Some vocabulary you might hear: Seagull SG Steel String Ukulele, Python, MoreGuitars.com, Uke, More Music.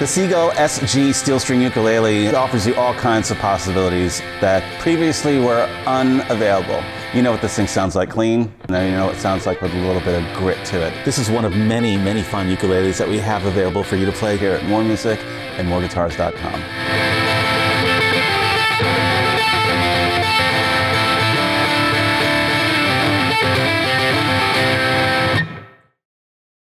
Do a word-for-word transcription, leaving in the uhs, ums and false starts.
The Seagull S G Steel String Ukulele offers you all kinds of possibilities that previously were unavailable. You know what this thing sounds like clean, and then you know what it sounds like with a little bit of grit to it. This is one of many, many fun ukuleles that we have available for you to play here at More Music and More Guitars dot com.